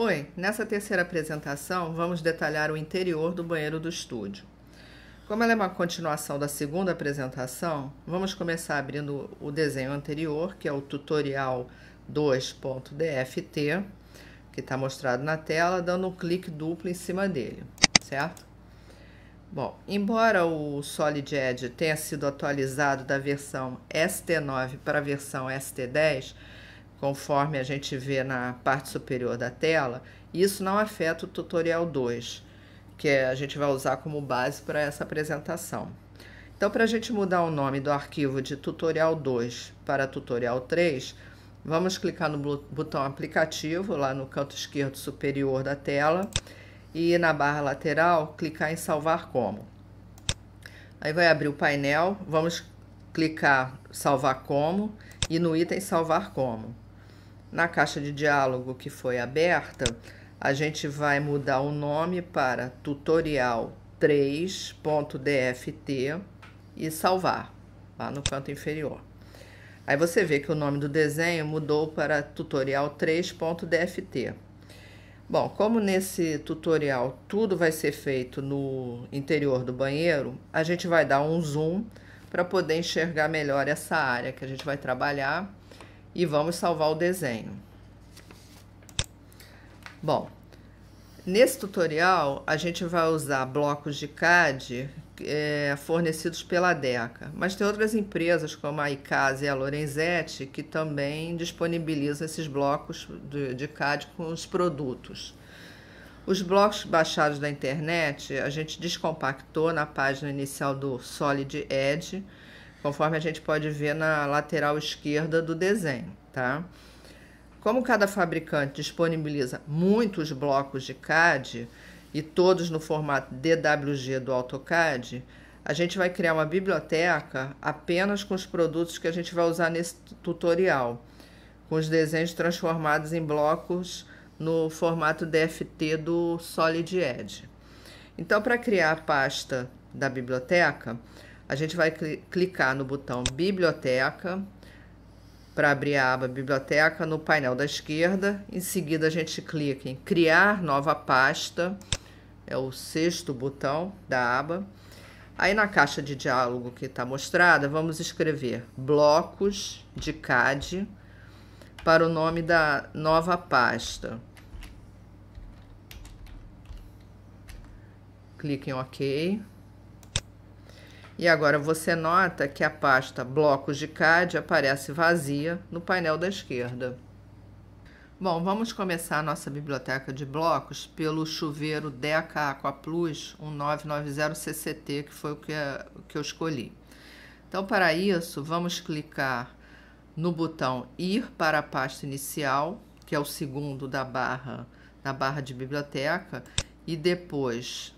Oi, nessa terceira apresentação vamos detalhar o interior do banheiro do estúdio. Como ela é uma continuação da segunda apresentação, vamos começar abrindo o desenho anterior, que é o tutorial 2.DFT, que está mostrado na tela, dando um clique duplo em cima dele, certo? Bom, embora o Solid Edge tenha sido atualizado da versão ST9 para a versão ST10, conforme a gente vê na parte superior da tela, isso não afeta o tutorial 2, que a gente vai usar como base para essa apresentação. Então, para a gente mudar o nome do arquivo de tutorial 2 para tutorial 3, vamos clicar no botão aplicativo, lá no canto esquerdo superior da tela, e na barra lateral, clicar em salvar como. Aí vai abrir o painel, vamos clicar salvar como, e no item salvar como. Na caixa de diálogo que foi aberta, a gente vai mudar o nome para tutorial 3.dft e salvar, lá no canto inferior. Aí você vê que o nome do desenho mudou para tutorial 3.dft. Bom, como nesse tutorial tudo vai ser feito no interior do banheiro, a gente vai dar um zoom para poder enxergar melhor essa área que a gente vai trabalhar e vamos salvar o desenho. Bom, nesse tutorial a gente vai usar blocos de CAD fornecidos pela DECA, mas tem outras empresas como a iCase e a Lorenzetti que também disponibilizam esses blocos de CAD com os produtos. Os blocos baixados da internet a gente descompactou na página inicial do Solid Edge, conforme a gente pode ver na lateral esquerda do desenho, tá? Como cada fabricante disponibiliza muitos blocos de CAD e todos no formato DWG do AutoCAD, a gente vai criar uma biblioteca apenas com os produtos que a gente vai usar nesse tutorial, com os desenhos transformados em blocos no formato DFT do Solid Edge. Então, para criar a pasta da biblioteca, a gente vai clicar no botão Biblioteca, para abrir a aba Biblioteca no painel da esquerda. Em seguida, a gente clica em Criar Nova Pasta, é o sexto botão da aba. Aí, na caixa de diálogo que está mostrada, vamos escrever Blocos de CAD para o nome da nova pasta. Clique em OK. E agora você nota que a pasta Blocos de CAD aparece vazia no painel da esquerda. Bom, vamos começar a nossa biblioteca de blocos pelo chuveiro DECA Aqua Plus 1990 CCT, que foi o que eu escolhi. Então, para isso, vamos clicar no botão Ir para a pasta inicial, que é o segundo da barra de biblioteca, e depois,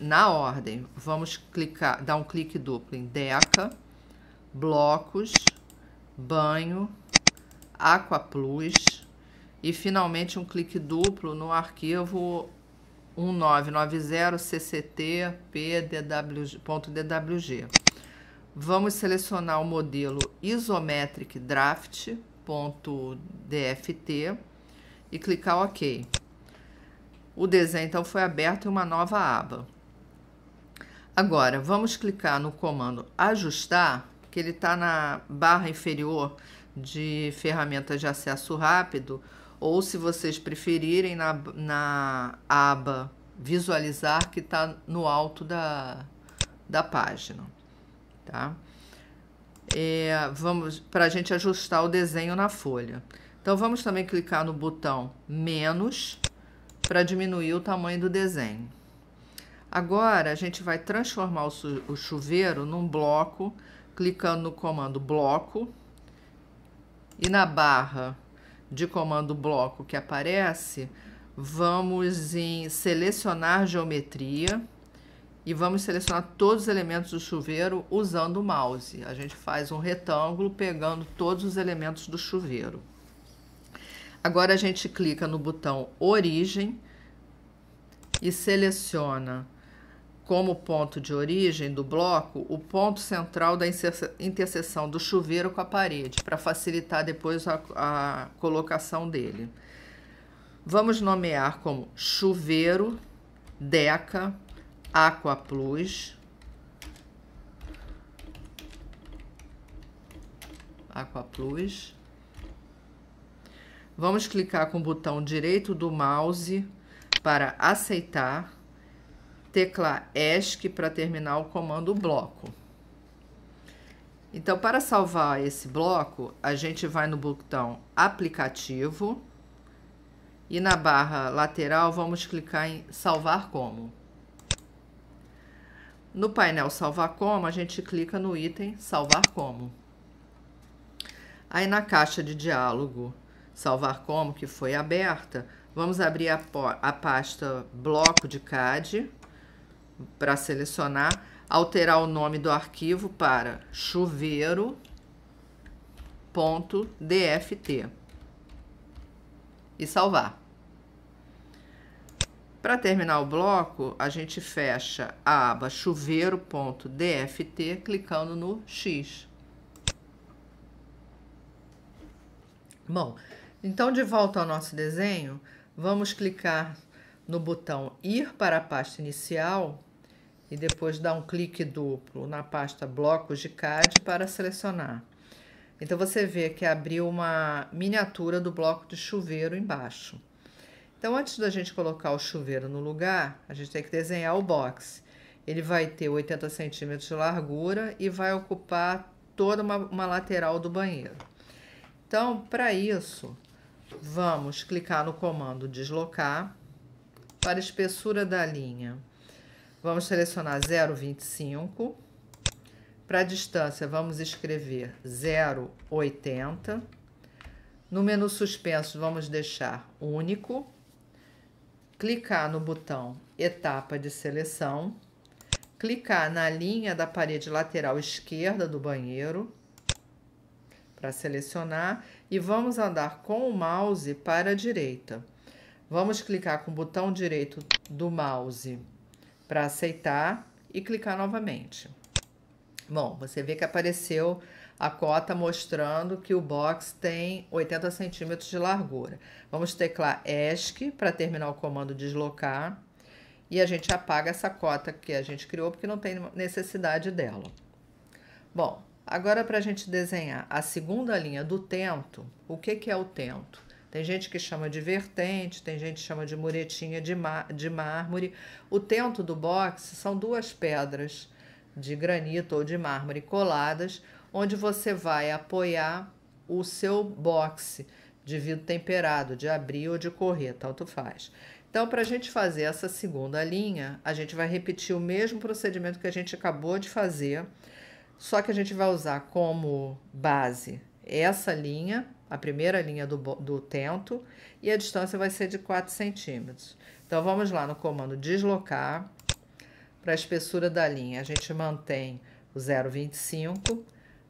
na ordem, vamos clicar, dar um clique duplo em DECA, Blocos, Banho, Aqua Plus e finalmente um clique duplo no arquivo 1990 cct.dwg. Vamos selecionar o modelo Isometric Draft.dft e clicar OK. O desenho então foi aberto em uma nova aba. Agora, vamos clicar no comando Ajustar, que ele está na barra inferior de ferramentas de acesso rápido, ou, se vocês preferirem, na aba Visualizar, que está no alto da página. Tá? Vamos para a gente ajustar o desenho na folha. Então, vamos também clicar no botão Menos, para diminuir o tamanho do desenho. Agora, a gente vai transformar o chuveiro num bloco, clicando no comando Bloco. E na barra de comando Bloco que aparece, vamos em Selecionar Geometria e vamos selecionar todos os elementos do chuveiro usando o mouse. A gente faz um retângulo pegando todos os elementos do chuveiro. Agora, a gente clica no botão Origem e seleciona como ponto de origem do bloco o ponto central da interseção do chuveiro com a parede, para facilitar depois a colocação dele. Vamos nomear como chuveiro DECA Aqua Plus 1990. Vamos clicar com o botão direito do mouse para aceitar, teclar ESC para terminar o comando bloco. Então, para salvar esse bloco, a gente vai no botão aplicativo e na barra lateral vamos clicar em salvar como. No painel salvar como, a gente clica no item salvar como. Aí na caixa de diálogo salvar como, que foi aberta, vamos abrir a pasta bloco de CAD para selecionar, alterar o nome do arquivo para chuveiro.dft e salvar. Para terminar o bloco, a gente fecha a aba chuveiro.dft clicando no X. Bom, então de volta ao nosso desenho, vamos clicar no botão ir para a pasta inicial e depois dar um clique duplo na pasta blocos de CAD para selecionar. Então você vê que abriu uma miniatura do bloco de chuveiro embaixo. Então antes da gente colocar o chuveiro no lugar, a gente tem que desenhar o box. Ele vai ter 80 centímetros de largura e vai ocupar toda uma lateral do banheiro. Então, para isso, vamos clicar no comando deslocar para a espessura da linha. Vamos selecionar 0,25. Para a distância, vamos escrever 0,80. No menu suspenso, vamos deixar único. Clicar no botão etapa de seleção. Clicar na linha da parede lateral esquerda do banheiro para selecionar e vamos andar com o mouse para a direita. Vamos clicar com o botão direito do mouse para aceitar e clicar novamente. Bom, você vê que apareceu a cota mostrando que o box tem 80 centímetros de largura. Vamos teclar ESC para terminar o comando deslocar e a gente apaga essa cota que a gente criou porque não tem necessidade dela. Bom, agora, para a gente desenhar a segunda linha do tento, o que é o tento? Tem gente que chama de vertente, tem gente que chama de muretinha de mármore. O tento do boxe são duas pedras de granito ou de mármore coladas, onde você vai apoiar o seu boxe de vidro temperado, de abrir ou de correr, tanto faz. Então, para a gente fazer essa segunda linha, a gente vai repetir o mesmo procedimento que a gente acabou de fazer, só que a gente vai usar como base essa linha, a primeira linha do tento, e a distância vai ser de 4 centímetros. Então, vamos lá no comando deslocar. Para a espessura da linha, a gente mantém o 0,25.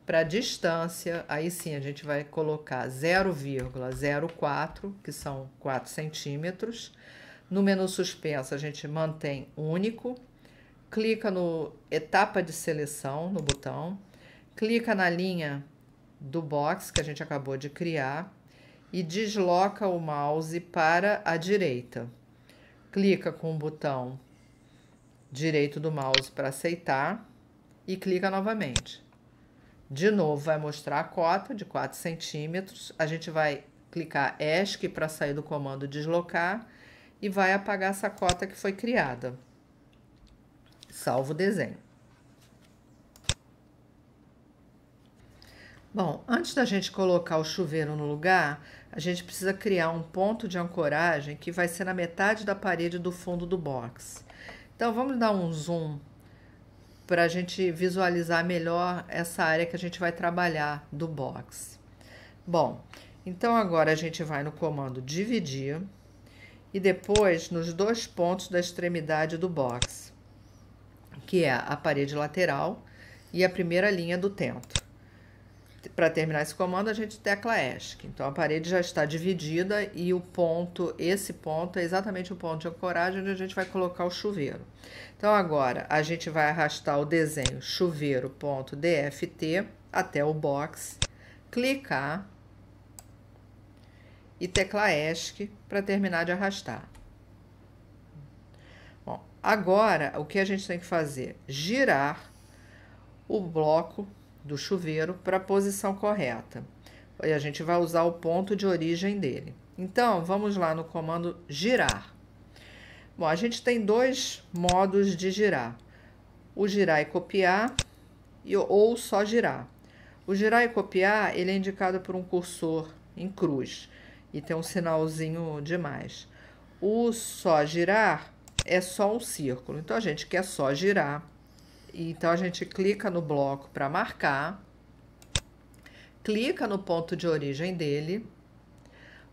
Para a distância, aí sim, a gente vai colocar 0,04, que são 4 centímetros. No menu suspenso, a gente mantém único. Clica no etapa de seleção, no botão, clica na linha do box que a gente acabou de criar e desloca o mouse para a direita. Clica com o botão direito do mouse para aceitar e clica novamente. De novo vai mostrar a cota de 4 centímetros, a gente vai clicar ESC para sair do comando deslocar e vai apagar essa cota que foi criada. Salvo o desenho. Bom, antes da gente colocar o chuveiro no lugar, a gente precisa criar um ponto de ancoragem que vai ser na metade da parede do fundo do box. Então, vamos dar um zoom para a gente visualizar melhor essa área que a gente vai trabalhar do box. Bom, então agora a gente vai no comando dividir e depois nos dois pontos da extremidade do box, que é a parede lateral e a primeira linha do tento. Para terminar esse comando, a gente tecla ESC. Então, a parede já está dividida e o ponto, esse ponto, é exatamente o ponto de ancoragem onde a gente vai colocar o chuveiro. Então, agora, a gente vai arrastar o desenho chuveiro.dft até o box, clicar e tecla ESC para terminar de arrastar. Bom, agora o que a gente tem que fazer? Girar o bloco do chuveiro para a posição correta. E a gente vai usar o ponto de origem dele. Então, vamos lá no comando girar. Bom, a gente tem dois modos de girar. O girar e copiar, ou só girar. O girar e copiar, ele é indicado por um cursor em cruz. E tem um sinalzinho de mais. O só girar é só um círculo. Então, a gente quer só girar. Então, a gente clica no bloco para marcar. Clica no ponto de origem dele,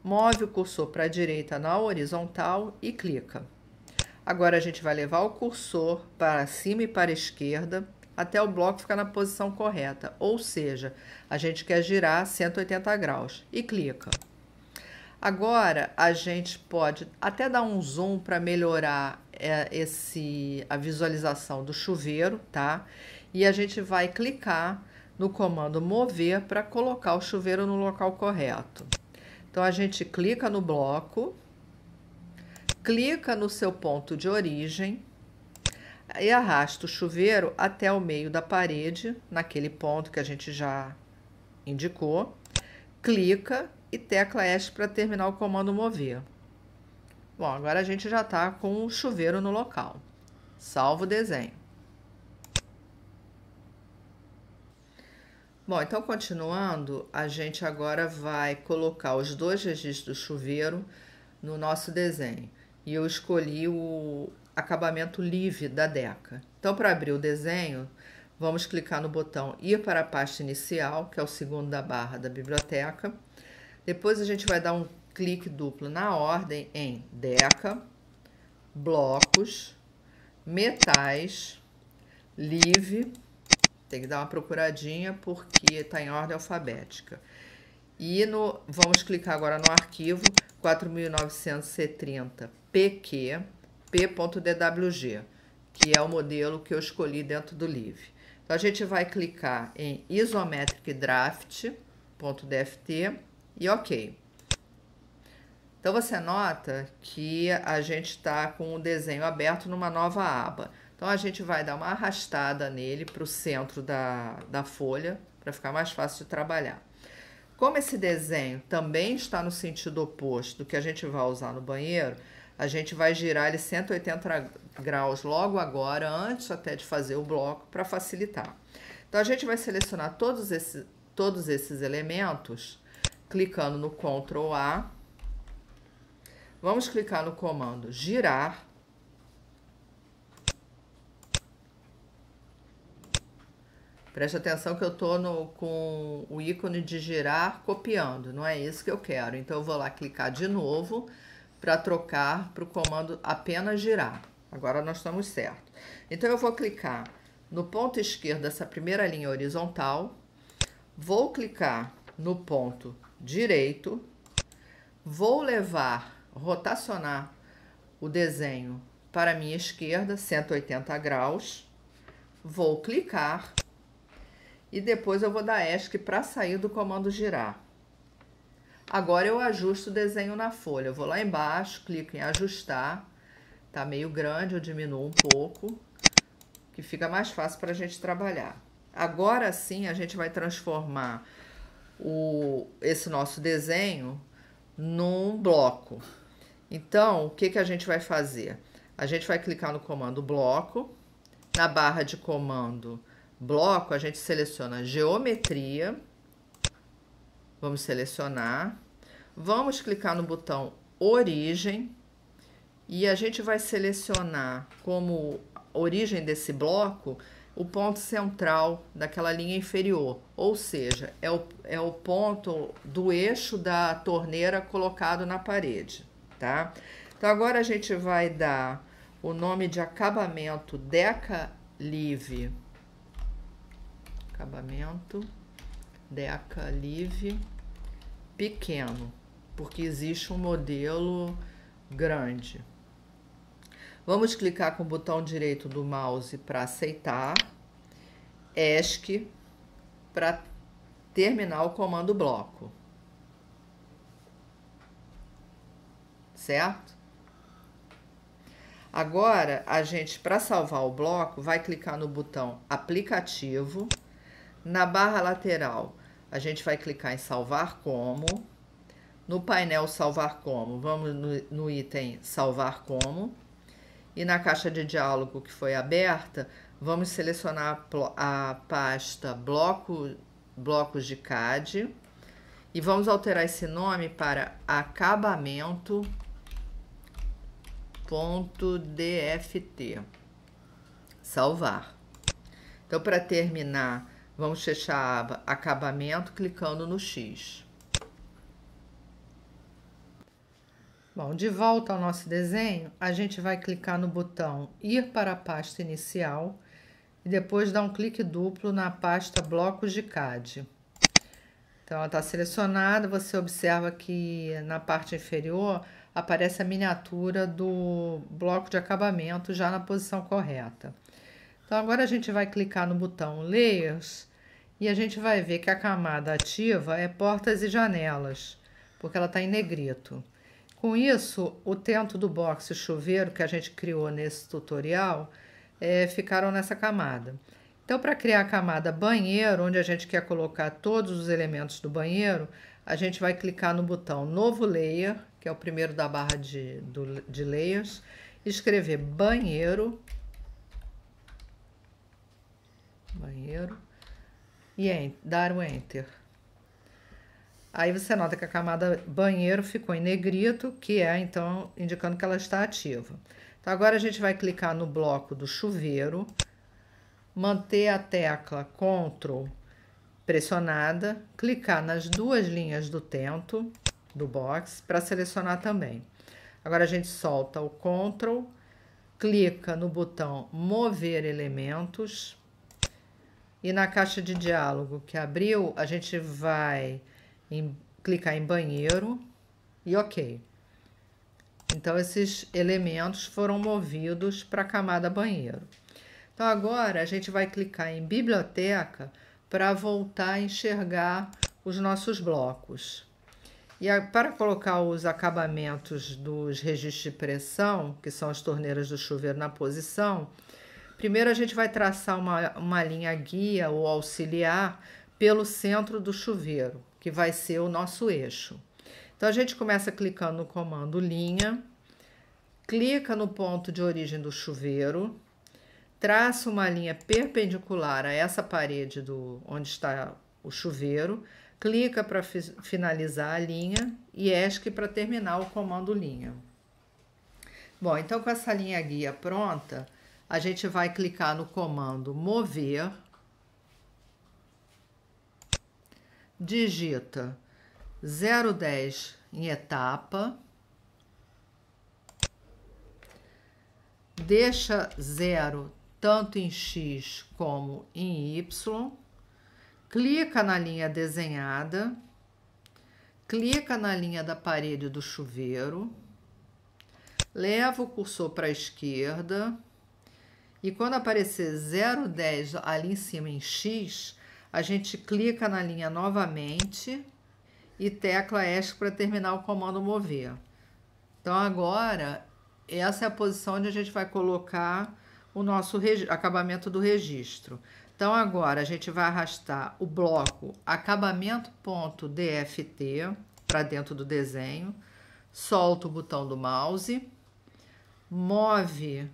move o cursor para a direita na horizontal e clica. Agora a gente vai levar o cursor para cima e para a esquerda até o bloco ficar na posição correta, ou seja, a gente quer girar 180 graus e clica. Agora a gente pode até dar um zoom para melhorar a visualização do chuveiro, tá? E a gente vai clicar no comando mover para colocar o chuveiro no local correto. Então, a gente clica no bloco, clica no seu ponto de origem e arrasta o chuveiro até o meio da parede, naquele ponto que a gente já indicou, clica e tecla ESC para terminar o comando mover. Bom, agora a gente já está com o chuveiro no local. Salva o desenho. Bom, então continuando, a gente agora vai colocar os dois registros do chuveiro no nosso desenho. E eu escolhi o acabamento livre da DECA. Então, para abrir o desenho, vamos clicar no botão ir para a pasta inicial, que é o segundo da barra da biblioteca. Depois a gente vai dar um clique duplo na ordem em DECA, blocos, metais, livre. Tem que dar uma procuradinha porque está em ordem alfabética. E vamos clicar agora no arquivo 4930pq, p.dwg, que é o modelo que eu escolhi dentro do Live. Então, a gente vai clicar em Isometric Draft.dft e OK. Então, você nota que a gente está com o desenho aberto numa nova aba. Então, a gente vai dar uma arrastada nele para o centro da folha, para ficar mais fácil de trabalhar. Como esse desenho também está no sentido oposto do que a gente vai usar no banheiro, a gente vai girar ele 180 graus logo agora, antes até de fazer o bloco, para facilitar. Então, a gente vai selecionar todos esses elementos, clicando no Ctrl A. Vamos clicar no comando girar. Preste atenção que eu estou com o ícone de girar copiando, não é isso que eu quero. Então, eu vou lá clicar de novo para trocar para o comando apenas girar. Agora nós estamos certos. Então, eu vou clicar no ponto esquerdo dessa primeira linha horizontal, vou clicar no ponto direito, vou rotacionar o desenho para a minha esquerda, 180 graus, vou clicar. E depois eu vou dar ESC para sair do comando girar. Agora eu ajusto o desenho na folha. Eu vou lá embaixo, clico em ajustar. Tá meio grande, eu diminuo um pouco, que fica mais fácil para a gente trabalhar. Agora sim a gente vai transformar esse nosso desenho num bloco. Então, o que a gente vai fazer? A gente vai clicar no comando bloco, na barra de comando bloco, a gente seleciona geometria, vamos selecionar, vamos clicar no botão origem e a gente vai selecionar como origem desse bloco o ponto central daquela linha inferior, ou seja, é o ponto do eixo da torneira colocado na parede, tá? Então, agora a gente vai dar o nome de acabamento DECA Live. Acabamento DECA Live pequeno, porque existe um modelo grande. Vamos clicar com o botão direito do mouse para aceitar, ESC para terminar o comando bloco. certo? Agora, a gente, para salvar o bloco, vai clicar no botão aplicativo. Na barra lateral, a gente vai clicar em salvar como. No painel salvar como, vamos no item salvar como. E na caixa de diálogo que foi aberta, vamos selecionar a pasta blocos de CAD. E vamos alterar esse nome para acabamento. .dft, salvar. Então, para terminar, vamos fechar a aba acabamento clicando no X. Bom, de volta ao nosso desenho, a gente vai clicar no botão ir para a pasta inicial e depois dar um clique duplo na pasta blocos de CAD. Então, ela está selecionada, você observa que na parte inferior aparece a miniatura do bloco de acabamento já na posição correta. Então, agora a gente vai clicar no botão Layers e a gente vai ver que a camada ativa é portas e janelas, porque ela está em negrito. Com isso, o teto do box e chuveiro que a gente criou nesse tutorial ficaram nessa camada. Então, para criar a camada banheiro, onde a gente quer colocar todos os elementos do banheiro, a gente vai clicar no botão Novo Layer, que é o primeiro da barra de Layers, escrever banheiro, e dar o Enter. Aí você nota que a camada banheiro ficou em negrito, que é, então, indicando que ela está ativa. Então, agora a gente vai clicar no bloco do chuveiro, manter a tecla Ctrl pressionada, clicar nas duas linhas do teto do box para selecionar também. Agora a gente solta o Ctrl, clica no botão mover elementos e na caixa de diálogo que abriu, a gente vai clicar em banheiro e OK. Então esses elementos foram movidos para a camada banheiro. Então agora a gente vai clicar em biblioteca para voltar a enxergar os nossos blocos. E para colocar os acabamentos dos registros de pressão, que são as torneiras do chuveiro na posição, primeiro a gente vai traçar uma linha guia ou auxiliar pelo centro do chuveiro, que vai ser o nosso eixo. Então, a gente começa clicando no comando linha, clica no ponto de origem do chuveiro, traça uma linha perpendicular a essa parede onde está o chuveiro, clica para finalizar a linha e ESC para terminar o comando linha. Bom, então com essa linha guia pronta, a gente vai clicar no comando mover, digita 010 em etapa, deixa 0 tanto em X como em Y, clica na linha desenhada, clica na linha da parede do chuveiro, leva o cursor para a esquerda e quando aparecer 010 ali em cima em X, a gente clica na linha novamente e tecla ESC para terminar o comando mover. Então agora essa é a posição onde a gente vai colocar o nosso acabamento do registro. Então, agora a gente vai arrastar o bloco acabamento.dft para dentro do desenho, solta o botão do mouse, move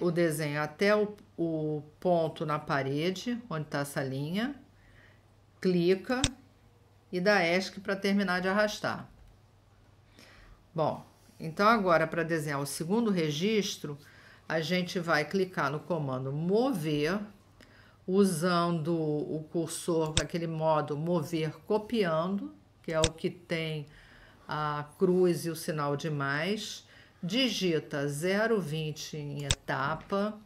o desenho até o ponto na parede, onde está essa linha, clica e dá ESC para terminar de arrastar. Bom, então agora para desenhar o segundo registro, a gente vai clicar no comando mover, usando o cursor daquele modo mover copiando, que é o que tem a cruz e o sinal de mais, digita 020 em etapa,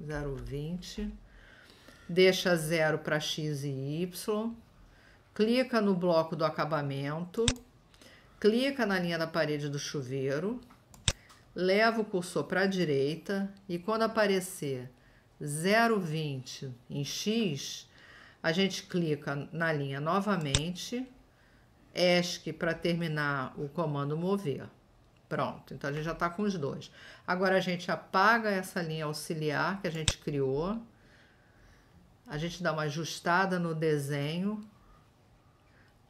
020, deixa 0 para X e Y, clica no bloco do acabamento, clica na linha da parede do chuveiro, leva o cursor para a direita e quando aparecer 0,20 em X, a gente clica na linha novamente, ESC para terminar o comando mover. Pronto, então a gente já tá com os dois. Agora a gente apaga essa linha auxiliar que a gente criou. A gente dá uma ajustada no desenho.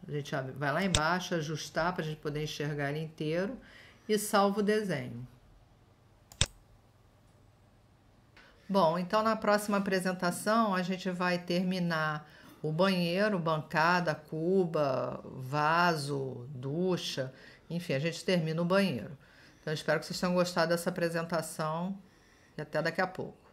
A gente vai lá embaixo, ajustar para a gente poder enxergar ele inteiro e salva o desenho. Bom, então na próxima apresentação a gente vai terminar o banheiro, bancada, cuba, vaso, ducha, enfim, a gente termina o banheiro. Então, eu espero que vocês tenham gostado dessa apresentação e até daqui a pouco.